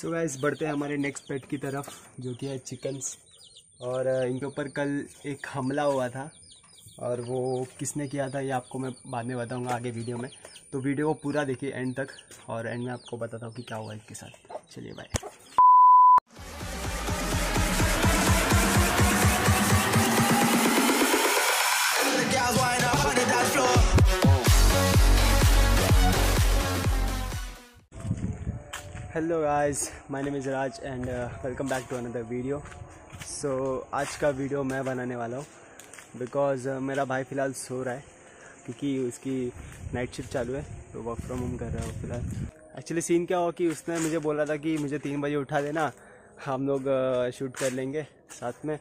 So guys बढ़ते हैं हमारे नेक्स्ट पेट की तरफ जो कि है चिकन्स। और इनके ऊपर कल एक हमला हुआ था और वो किसने किया था ये आपको मैं बाद में बताऊंगा आगे वीडियो में, तो वीडियो को पूरा देखिए एंड तक और एंड में आपको बताता हूँ कि क्या हुआ इसके साथ। चलिए bye. Hello guys, my name is Raj and welcome back to another video. So आज का वीडियो मैं बनाने वाला हूँ बिकॉज़ मेरा भाई फ़िलहाल सो रहा है क्योंकि उसकी नाइट शिफ्ट चालू है तो वर्क फ्रॉम होम कर रहा है वो फ़िलहाल। एक्चुअली सीन क्या हुआ कि उसने मुझे बोला था कि मुझे 3 बजे उठा देना, हम लोग शूट कर लेंगे साथ में।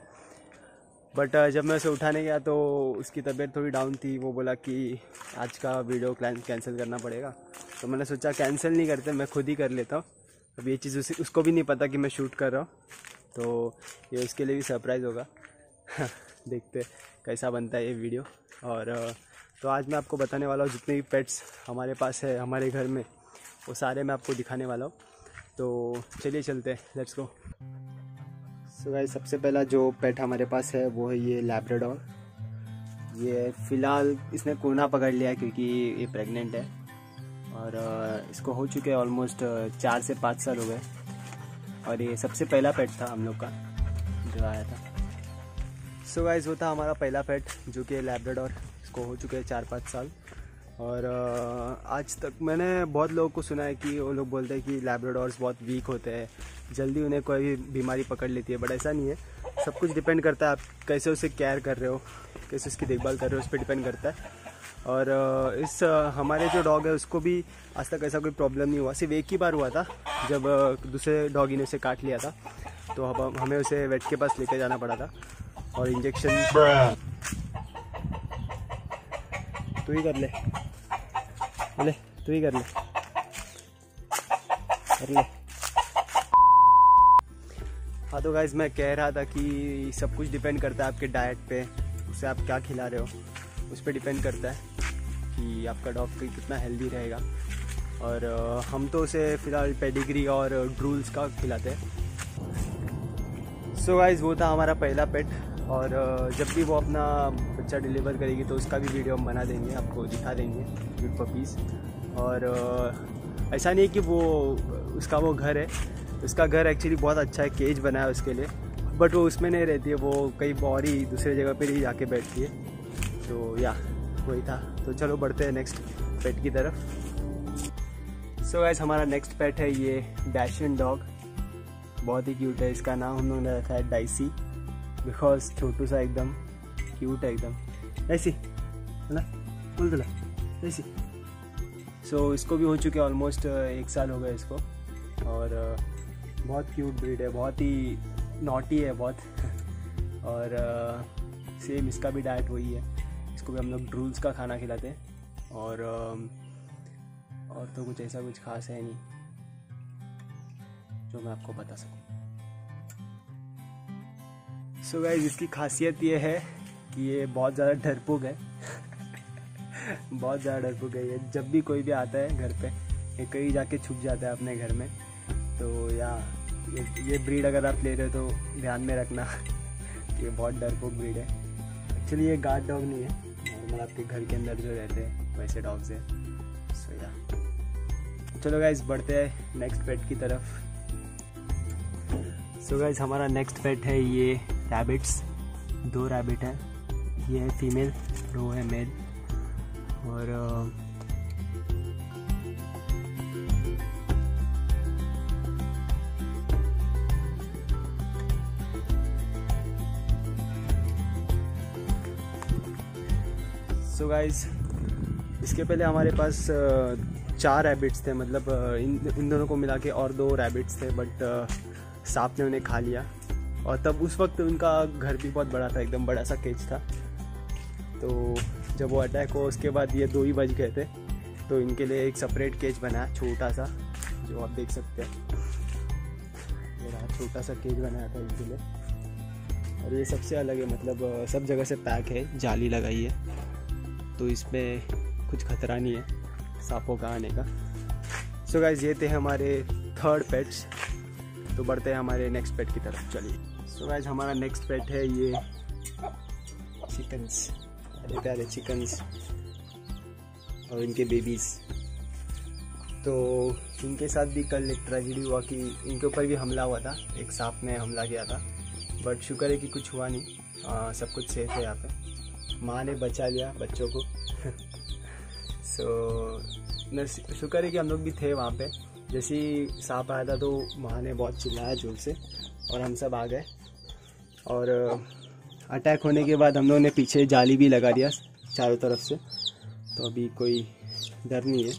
बट जब मैं उसे उठाने गया तो उसकी तबीयत थोड़ी डाउन थी। वो बोला कि आज का वीडियो कैंसिल करना पड़ेगा, तो मैंने सोचा कैंसिल नहीं करते, मैं खुद ही कर लेता हूँ। अब ये चीज़ उसको भी नहीं पता कि मैं शूट कर रहा हूँ, तो ये उसके लिए भी सरप्राइज़ होगा। देखते कैसा बनता है ये वीडियो। और तो आज मैं आपको बताने वाला हूँ जितने भी पेट्स हमारे पास है हमारे घर में, वो सारे मैं आपको दिखाने वाला हूँ। तो चलिए चलते हैं, लेट्स गो। सो गाइस सबसे पहला जो पेट हमारे पास है वो है ये लैब्राडोर। ये फ़िलहाल इसने कोना पकड़ लिया है क्योंकि ये प्रेग्नेंट है और इसको हो चुके ऑलमोस्ट 4 से 5 साल हो गए। और ये सबसे पहला पेट था हम लोग का जो आया था। सो गाइस वो था हमारा पहला पेट जो कि लैब्राडोर। इसको हो चुके 4-5 साल। और आज तक मैंने बहुत लोगों को सुना है कि वो लोग बोलते हैं कि लैब्राडोर्स बहुत वीक होते हैं, जल्दी उन्हें कोई भी बीमारी पकड़ लेती है, बट ऐसा नहीं है। सब कुछ डिपेंड करता है आप कैसे उसे केयर कर रहे हो, कैसे उसकी देखभाल कर रहे हो, उस पर डिपेंड करता है। और इस हमारे जो डॉग है उसको भी आज तक ऐसा कोई प्रॉब्लम नहीं हुआ। सिर्फ एक ही बार हुआ था जब दूसरे डॉगी ने उसे काट लिया था, तो अब हमें उसे वेट के पास लेकर जाना पड़ा था और इंजेक्शन तू ही कर ले, अरे तू ही कर ले, कर ले। हाँ तो गाइज मैं कह रहा था कि सब कुछ डिपेंड करता है आपके डाइट पे, उसे आप क्या खिला रहे हो उस पर डिपेंड करता है कि आपका डॉग कितना हेल्दी रहेगा। और हम तो उसे फ़िलहाल पेडिग्री और ड्रूल्स का खिलाते हैं। सो गाइज वो था हमारा पहला पेट। और जब भी वो अपना बच्चा डिलीवर करेगी तो उसका भी वीडियो हम बना देंगे, आपको दिखा देंगे क्यूट पपीज़। और ऐसा नहीं है कि वो उसका वो घर है, उसका घर एक्चुअली बहुत अच्छा है, केज बना है उसके लिए, बट वो उसमें नहीं रहती है, वो कहीं और ही दूसरे जगह पर ही जाके बैठती है। तो या वही था। तो चलो बढ़ते हैं नेक्स्ट पेट की तरफ। सो गाइस हमारा नेक्स्ट पेट है ये डैशंड डॉग। बहुत ही क्यूट है। इसका नाम हम लोगों ने रखा है डाइसी बिकॉज छोटू सा एकदम क्यूट है एकदम। डाइसी ना बोल दो डाइसी। सो इसको भी हो चुके ऑलमोस्ट 1 साल हो गए इसको। और बहुत क्यूट ब्रीड है, बहुत ही नॉटी है बहुत। और सेम इसका भी डाइट वही है, इसको भी हम लोग ड्रूल्स का खाना खिलाते हैं। और तो कुछ ऐसा कुछ खास है नहीं जो मैं आपको बता सकूँ। सो गाइस इसकी खासियत ये है कि ये बहुत ज़्यादा डरपोक है। बहुत ज़्यादा डरपोक है ये। जब भी कोई भी आता है घर पे ये कहीं जाके छुप जाता है अपने घर में। तो या ये ब्रीड अगर आप ले रहे हो तो ध्यान में रखना। ये बहुत डरपोक ब्रीड है। एक्चुअली ये गार्ड डॉग नहीं है, नॉर्मल आपके घर के अंदर जो रहते हैं वैसे डॉग्स है। सो या चलो गाइज बढ़ते हैं नेक्स्ट पेट की तरफ। सो गाइज हमारा नेक्स्ट पेट है ये रैबिट्स। 2 रैबिट हैं, ये है फीमेल, वो है मेल। और सो गाइज़ इसके पहले हमारे पास 4 रैबिट्स थे, मतलब इन दोनों को मिला के और 2 रैबिट्स थे, बट सांप ने उन्हें खा लिया। और तब उस वक्त उनका घर भी बहुत बड़ा था, एकदम बड़ा सा केज था। तो जब वो अटैक हो उसके बाद ये 2 ही बच गए थे, तो इनके लिए एक सेपरेट केज बनाया छोटा सा, जो आप देख सकते हैं। ये रहा छोटा सा केज बनाया था इनके लिए। और ये सबसे अलग है, मतलब सब जगह से पैक है, जाली लगाई है, तो इसमें कुछ खतरा नहीं है सांपों का आने का। सो गाइज ये थे हमारे 3rd पेट्स तो बढ़ते हैं हमारे नेक्स्ट पेट की तरफ, चलिए। सो गाइस हमारा नेक्स्ट पेट है ये चिकन्स, अरे प्यारे चिकन्स और इनके बेबीज़। तो इनके साथ भी कल एक ट्रेजिडी हुआ कि इनके ऊपर भी हमला हुआ था, एक सांप ने हमला किया था, बट शुक्र है कि कुछ हुआ नहीं, सब कुछ सेफ है यहाँ पे, माँ ने बचा लिया बच्चों को। सो शुक्र है कि हम लोग भी थे वहाँ पे। जैसे ही सांप आया था तो माँ ने बहुत चिल्लाया जोर से और हम सब आ गए, और अटैक होने के बाद हम लोगों ने पीछे जाली भी लगा दिया चारों तरफ से, तो अभी कोई डर नहीं है।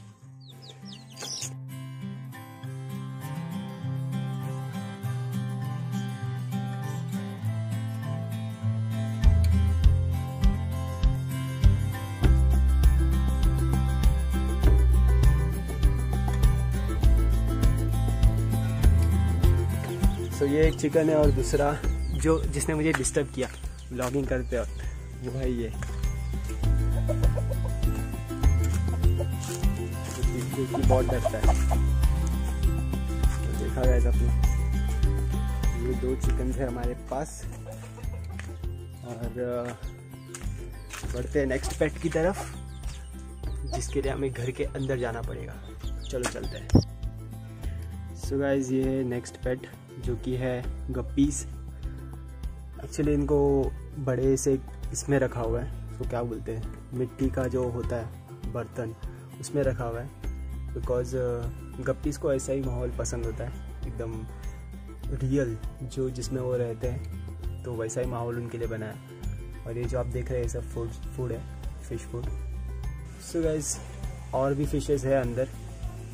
तो ये एक चिकन है, और दूसरा जो जिसने मुझे डिस्टर्ब किया व्लॉगिंग करते वक्त वो है ये। तो बहुत डरता है, तो देखा गया था अपने। ये दो चिकन थे हमारे पास, और बढ़ते हैं नेक्स्ट पेट की तरफ, जिसके लिए हमें घर के अंदर जाना पड़ेगा। चलो चलते हैं। सो गाइस ये है नेक्स्ट पेट जो कि है गप्पीज़। एक्चुअली इनको बड़े से इसमें रखा हुआ है, तो क्या बोलते हैं, मिट्टी का जो होता है बर्तन, उसमें रखा हुआ है, बिकॉज़ गप्पीज़ को ऐसा ही माहौल पसंद होता है, एकदम रियल जो जिसमें वो रहते हैं, तो वैसा ही माहौल उनके लिए बना है। और ये जो आप देख रहे हैं सब फूड है, फ़िश फूड। सो गाइस और भी फिशेज़ है अंदर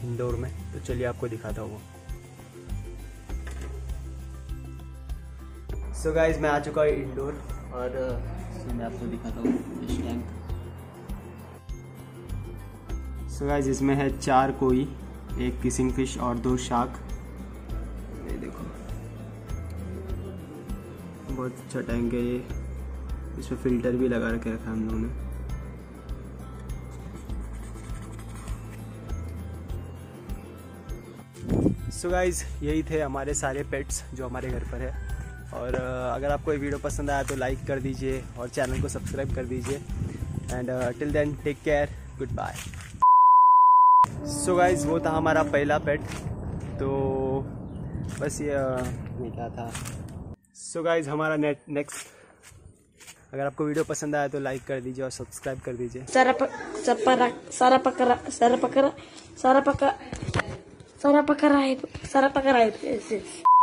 इंडोर में, तो चलिए आपको दिखाता हूँ। सो गाइज मैं आ चुका हूँ इंडोर, और मैं आपको दिखाता हूँ फिश टैंक। सो गाइज इसमें है 4 कोई, एक किसिंग फिश और 2 शार्क। ये देखो बहुत अच्छा टैंक है ये, इसमें फिल्टर भी लगा रखे रखा है हम लोगों ने। सो गाइज यही थे हमारे सारे पेट्स जो हमारे घर पर है, और अगर आपको ये वीडियो पसंद आया तो लाइक कर दीजिए और चैनल को सब्सक्राइब कर दीजिए। And till then take care, good bye. So guys वो था हमारा पहला पेट, तो बस ये क्या था। सो गाइज हमारा नेक्स्ट, अगर आपको वीडियो पसंद आया तो लाइक कर दीजिए और सब्सक्राइब कर दीजिए। सारा पकड़ा है।